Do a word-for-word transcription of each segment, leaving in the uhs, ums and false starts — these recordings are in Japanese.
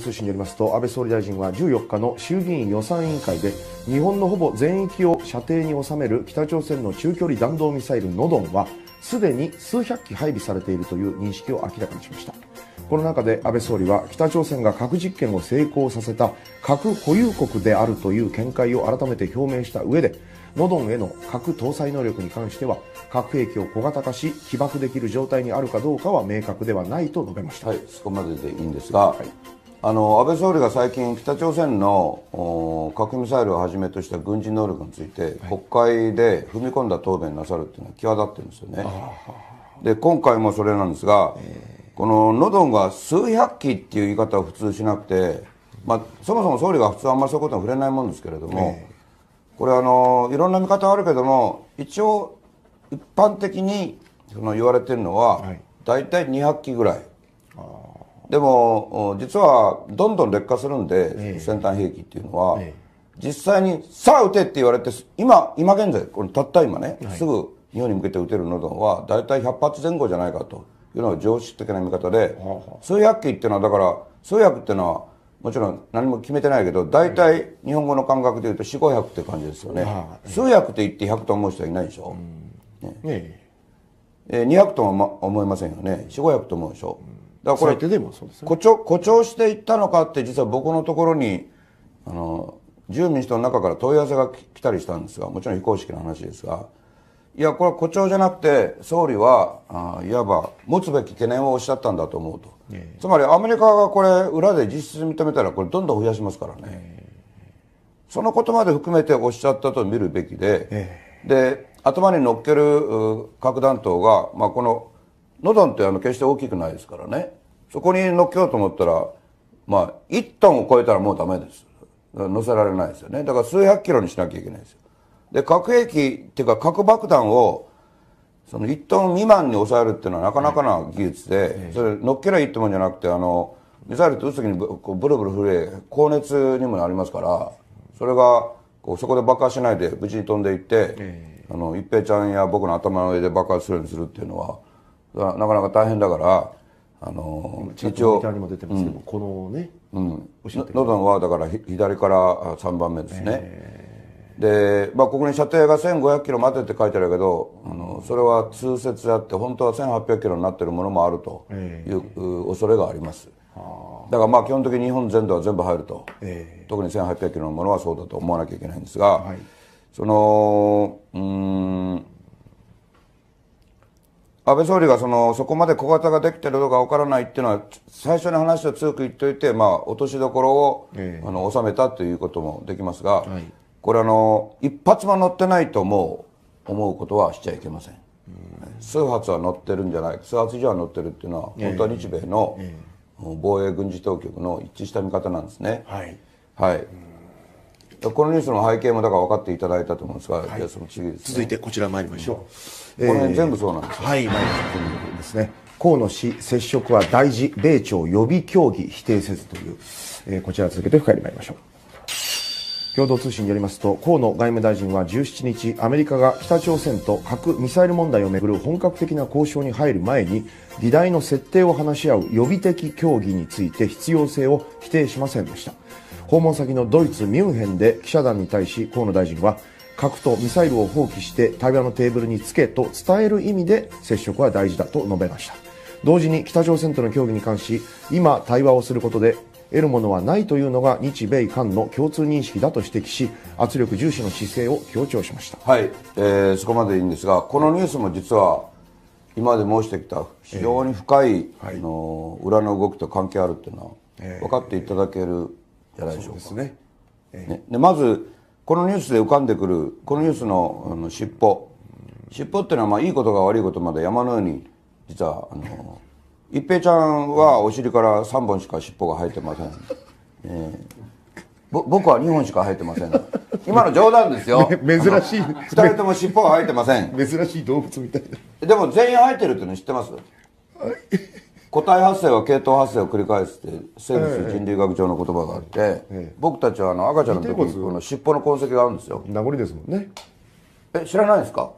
通信によりますと、安倍総理大臣はじゅうよっかの衆議院予算委員会で、日本のほぼ全域を射程に収める北朝鮮の中距離弾道ミサイルノドンはすでに数百機配備されているという認識を明らかにしました。この中で安倍総理は、北朝鮮が核実験を成功させた核保有国であるという見解を改めて表明した上で、ノドンへの核搭載能力に関しては、核兵器を小型化し起爆できる状態にあるかどうかは明確ではないと述べました。はい、そこまででいいんですが、はい、あの安倍総理が最近北朝鮮の核ミサイルをはじめとした軍事能力について、はい、国会で踏み込んだ答弁なさるというのは際立ってるんですよね。で、今回もそれなんですが、えーこのノドンが数百機っていう言い方は普通しなくて、まあ、そもそも総理が普通あんまりそういうことは触れないもんですけれども、えー、これあのいろんな見方あるけども、一応一般的にその言われてるのは、はい、大体にひゃっきぐらい。でも実はどんどん劣化するんで、えー、先端兵器っていうのは、えー、実際にさあ撃てって言われて、今今現在これたった今ね、はい、すぐ日本に向けて撃てるノドンは大体ひゃっぱつぜん後じゃないかと。いうのは常識的な見方で、数百機っていうのは、だから数百っていうのはもちろん何も決めてないけど、大体日本語の感覚でいうとよんひゃく、ごひゃくって感じですよね。数百って言ってひゃくと思う人はいないでしょ。にひゃくとも思いませんよね。よんひゃく、ごひゃくと思うでしょ。だからこれ誇張、誇張していったのかって、実は僕のところにあの自由民主党の中から問い合わせが来たりしたんですが、もちろん非公式の話ですが。いや、これは誇張じゃなくて、総理はいわば持つべき懸念をおっしゃったんだと思うと、えー、つまりアメリカがこれ、裏で実質認めたら、これ、どんどん増やしますからね、えー、そのことまで含めておっしゃったと見るべきで、えー、で頭に乗っける核弾頭が、まあ、このノドンってあの決して大きくないですからね、そこに乗っけようと思ったら、まあ、いちトンを超えたらもうだめです、乗せられないですよね、だから数百キロにしなきゃいけないですよ。で核兵器っていうか核爆弾をそのいちトン未満に抑えるっていうのはなかなかな技術で、それ乗っけりゃいいってもんじゃなくて、あのミサイルって撃つ時にブルブル震え高熱にもなりますから、それがこうそこで爆発しないで無事に飛んでいって、あの一平ちゃんや僕の頭の上で爆発するようにするっていうのはなかなか大変だから、あの一応ノドンはだから左からさんばんめですね。で、まあ、ここに射程がせんごひゃくキロまでって書いてあるけど、あのそれは通説あって、本当はせんはっぴゃくキロになってるものもあるという恐れがあります、えー、だからまあ基本的に日本全土は全部入ると、えー、特にせんはっぴゃくキロのものはそうだと思わなきゃいけないんですが、はい、そのうーん安倍総理がそのそこまで小型ができてるのか分からないっていうのは、最初の話を強く言っておいて、まあ、落としどころを、えー、あの収めたということもできますが。はい、これあの一発も乗ってないともう思うことはしちゃいけません。数発は乗ってるんじゃない、数発以上は乗ってるっていうのは、本当は日米の防衛軍事当局の一致した見方なんですね。はい、はい、このニュースの背景もだから分かっていただいたと思うんですが、はい、その次ですね、続いてこちら参りましょう。うん、この辺全部そうなんですよ。えー、はい、参りますね。河野氏接触は大事、米朝予備協議否定せずという、えー、こちら続けて深入り参りましょう。共同通信によりますと、河野外務大臣はじゅうしちにち、アメリカが北朝鮮と核・ミサイル問題をめぐる本格的な交渉に入る前に、議題の設定を話し合う予備的協議について必要性を否定しませんでした。訪問先のドイツ・ミュンヘンで記者団に対し、河野大臣は、核とミサイルを放棄して対話のテーブルにつけと伝える意味で接触は大事だと述べました。同時に北朝鮮との協議に関し、今対話をすることで得るものはないというのが日米韓の共通認識だと指摘し、圧力重視の姿勢を強調しました。はい、えー、そこまでいいんですが、このニュースも実は今まで申してきた非常に深い、えー、の裏の動きと関係あるというのは分かっていただけるじゃないでしょうか。まずこのニュースで浮かんでくるこのニュースのあの尻尾尻尾っていうのは、まあ、いいことが悪いことまで山のように実はあの一平ちゃんはお尻からさんぼんしか尻尾が生えてません、えー、ぼ僕はにほんしか生えてません。今の冗談ですよ。珍しい。ふたりとも尻尾が生えてません。珍しい動物みたいな。でも全員生えてるっていうの知ってます？個体発生は系統発生を繰り返すって生物人類学上の言葉があって、僕たちはあの赤ちゃんの時にこの尻尾の痕跡があるんですよ。名残ですもんね。え、知らないですか？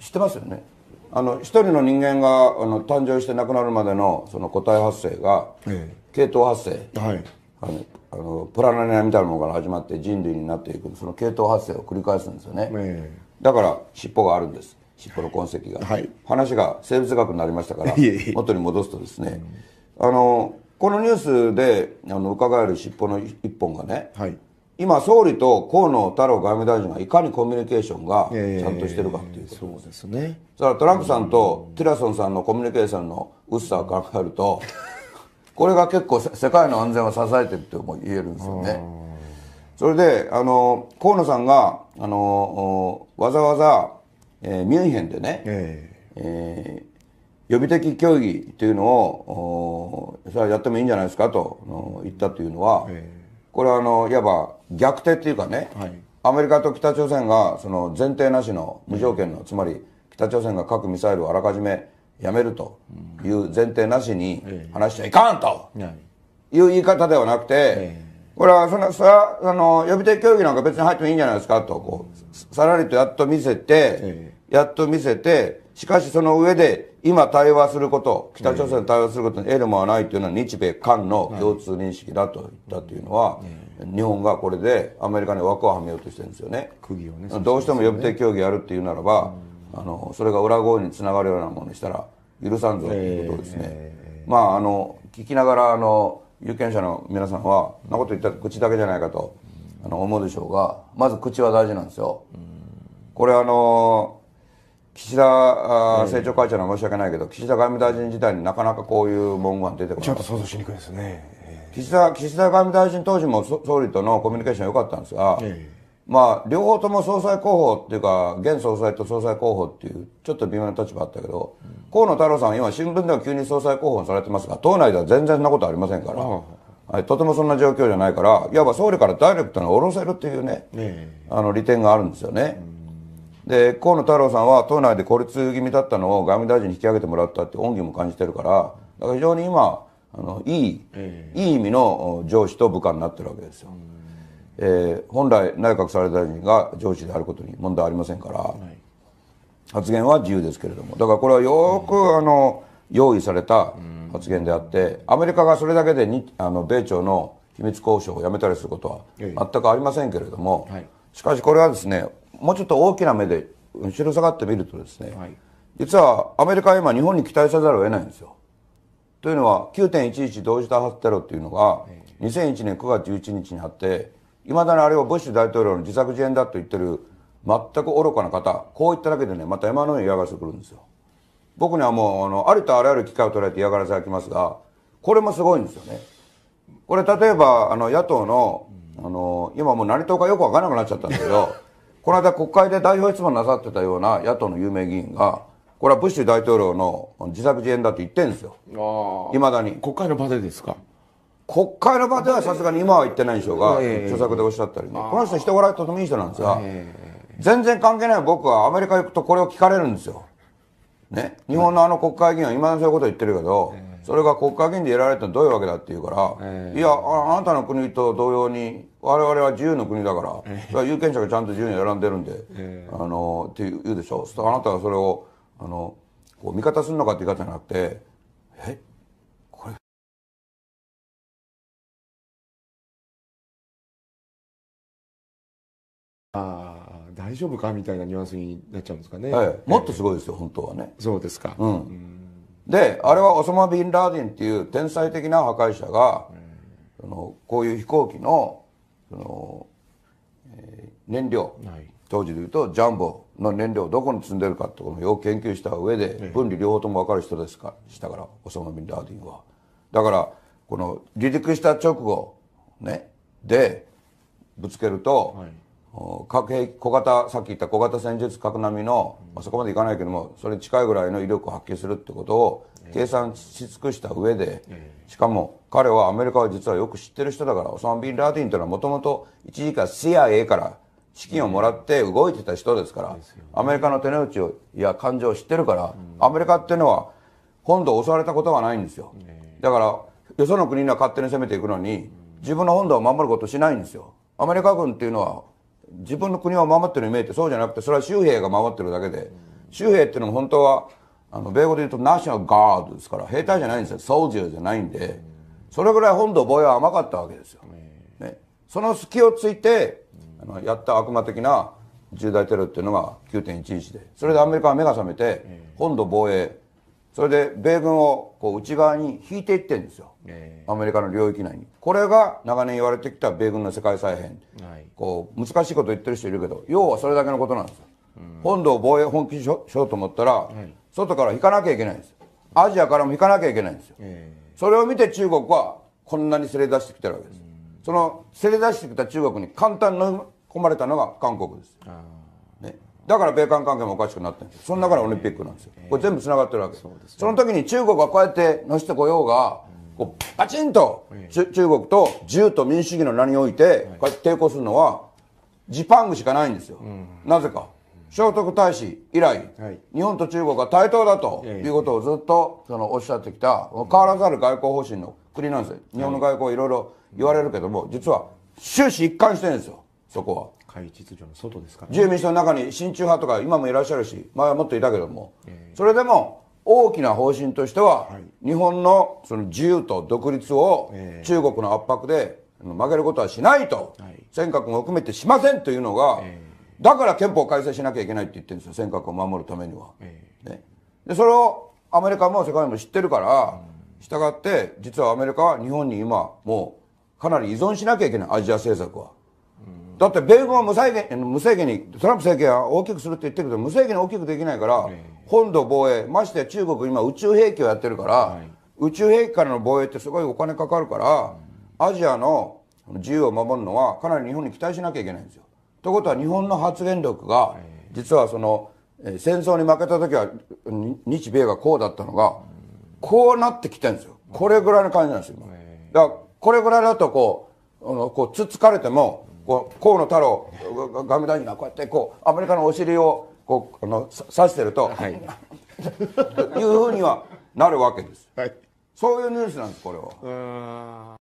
知ってますよね。あの一人の人間があの誕生して亡くなるまでのその個体発生が、ええ、系統発生、はい、あのあのプラナニアみたいなものから始まって人類になっていく、その系統発生を繰り返すんですよね、えー、だから尻尾があるんです、尻尾の痕跡が、はい、話が生物学になりましたから元に戻すとですね、あのこのニュースであの伺える尻尾の一本がね、はい、今総理と河野太郎外務大臣がいかにコミュニケーションがちゃんとしてるかっていうこと、えー、そうですね。だからトランプさんとティラソンさんのコミュニケーションの薄さを考えるとこれが結構世界の安全を支えてるとも言えるんですよね。それであの河野さんがあのわざわざ、えー、ミュンヘンでね、えーえー予備的協議というのをそれはやってもいいんじゃないですかと言ったというのは、これはあのいわば逆手というかね、はい、アメリカと北朝鮮がその前提なしの無条件の、つまり北朝鮮が核ミサイルをあらかじめやめるという前提なしに話しちゃいかんという言い方ではなくて、これはそのそれはあの予備的協議なんか別に入ってもいいんじゃないですかとこうさらりとやっと見せてやっと見せてしかしその上で今対話すること、北朝鮮に対話することに得るものはないというのは日米韓の共通認識だと言ったというのは、日本がこれでアメリカに枠をはめようとしてるんですよね。釘をね。どうしても予備的協議やるっていうならば、あのそれが裏声につながるようなものにしたら許さんぞということですね。まああの聞きながらあの有権者の皆さんはそんなこと言ったら口だけじゃないかとあの思うでしょうが、まず口は大事なんですよ。これあの。岸田政調会長は申し訳ないけど、岸田外務大臣時代になかなかこういう文言が出てこない。ちょっと想像しにくいですね。岸田、岸田外務大臣当時も総理とのコミュニケーション良かったんですが、えー、まあ両方とも総裁候補っていうか現総裁と総裁候補っていうちょっと微妙な立場あったけど、うん、河野太郎さんは今新聞では急に総裁候補にされてますが、党内では全然そんなことありませんから、はい、とてもそんな状況じゃないから、いわば総理からダイレクトに下ろせるっていうね、えー、あの利点があるんですよね。うん、で河野太郎さんは党内で孤立気味だったのを外務大臣に引き上げてもらったって恩義も感じてるから、だから非常に今あのいい、えー、いい意味の上司と部下になってるわけですよ、えー、本来内閣総理大臣が上司であることに問題ありませんから、はい、発言は自由ですけれども、だからこれはよく、うん、あの用意された発言であって、アメリカがそれだけでにあの米朝の秘密交渉をやめたりすることは全くありませんけれども、えーはい、しかしこれはですね、もうちょっと大きな目で後ろ下がってみるとですね、はい、実はアメリカは今日本に期待せざるを得ないんですよ。というのは きゅうてんいちいち 同時多発テロっていうのがにせんいちねんくがつじゅういちにちにあって、いまだにあれをブッシュ大統領の自作自演だと言ってる全く愚かな方、こう言っただけでね、また山のように嫌がらせてくるんですよ。僕にはもうあのありとあらゆる機会を捉えて嫌がらせが来ますが、これもすごいんですよね。これ例えばあの野党の、あの今もう何党かよく分からなくなっちゃったんだけどこの間国会で代表質問なさってたような野党の有名議員が、これはブッシュ大統領の自作自演だって言ってるんですよ。いまだに国会の場でですか。国会の場ではさすがに今は言ってないでしょうが、著作でおっしゃったりね、この人人柄とてもいい人なんですが、全然関係ない。僕はアメリカ行くとこれを聞かれるんですよ、ね、日本のあの国会議員は今のそういうことを言ってるけど、それが国会議員でやられたのどういうわけだって言うから、えー、いや あ, あなたの国と同様に我々は自由の国だから、えー、それは有権者がちゃんと自由に選んでるんで、えー、あのって言うでしょ。あなたはそれをあのこう味方するのかって言い方じゃなくて、えこれあ大丈夫かみたいなニュアンスになっちゃうんですかね、はいえー、もっとすごいですよ本当はね。そうですか。うん、うんで、あれはオサマ・ビンラディンっていう天才的な破壊者が、そのこういう飛行機の、その、えー、燃料、はい、当時でいうとジャンボの燃料をどこに積んでるかってことをよく研究した上で、分離両方とも分かる人ですかしたからオサマ・ビンラディンは。だからこの離陸した直後、ね、でぶつけると、はい核兵器小型さっき言った小型戦術核並みの、まあ、そこまでいかないけどもそれに近いぐらいの威力を発揮するってことを計算し尽くした上で、しかも彼はアメリカは実はよく知ってる人だから、オサマ・ビンラディンというのはもともと一時間 シーアイエー から資金をもらって動いてた人ですから、アメリカの手の内をいや感情を知ってるから、アメリカっていうのは本土を襲われたことはないんですよ。だからよその国には勝手に攻めていくのに自分の本土を守ることしないんですよ。アメリカ軍っていうのは自分の国を守ってるように見えてそうじゃなくて、それは州兵が守ってるだけで、州兵っていうのも本当はあの米語で言うとナショナルガードですから、兵隊じゃないんですよ、ソルジャーじゃないんで、それぐらい本土防衛は甘かったわけですよ、ね、その隙をついてあのやった悪魔的な重大テロっていうのが きゅうてんいちいち で、それでアメリカは目が覚めて本土防衛、それで米軍をこう内側に引いていってるんですよ、アメリカの領域内に。これが長年言われてきた米軍の世界再編、はい、こう難しいこと言ってる人いるけど、要はそれだけのことなんですよ。本土を防衛本気にしようと思ったら、はい、外から引かなきゃいけないんです。アジアからも引かなきゃいけないんですよ、えー、それを見て中国はこんなにせり出してきてるわけです、うん、そのせり出してきた中国に簡単に飲み込まれたのが韓国です、ね、だから米韓関係もおかしくなってるんです。その中でオリンピックなんですよ、えー、これ全部つながってるわけ、えー そ, うですね、その時に中国はこうやってのしてこようが、うん、こうパチンと、えー、中国と自由と民主主義の名においてこうやって抵抗するのはジパングしかないんですよ、うん、なぜか聖徳太子以来、はい、日本と中国は対等だということをずっとそのおっしゃってきた変わらざる外交方針の国なんですよ。日本の外交いろいろ言われるけども、実は終始一貫してるんですよ。そこは会議秩序の外ですから、ね、自由民主党の中に親中派とか今もいらっしゃるし、前はもっといたけども、それでも大きな方針としては、はい、日本のその自由と独立を中国の圧迫で曲げることはしないと、はい、尖閣も含めてしませんというのが、だから憲法改正しなきゃいけないって言ってるんですよ、尖閣を守るためには、えーね、でそれをアメリカも世界も知ってるから、うん、したがって実はアメリカは日本に今もうかなり依存しなきゃいけない、アジア政策は、うん、だって米軍は無制限、無制限にトランプ政権は大きくするって言ってるけど無制限に大きくできないから、えー、本土防衛、ましてや中国今宇宙兵器をやってるから、はい、宇宙兵器からの防衛ってすごいお金かかるから、うん、アジアの自由を守るのはかなり日本に期待しなきゃいけないんですよ。ということは日本の発言力が実はその戦争に負けた時は日米がこうだったのがこうなってきてるんですよ。これぐらいの感じなんですよ。だからこれぐらいだとこうこうつつかれてもこう河野太郎外務大臣がこうやってこうアメリカのお尻をこうあの刺してると、はい、いうふうにはなるわけです、はい、そういうニュースなんですこれは。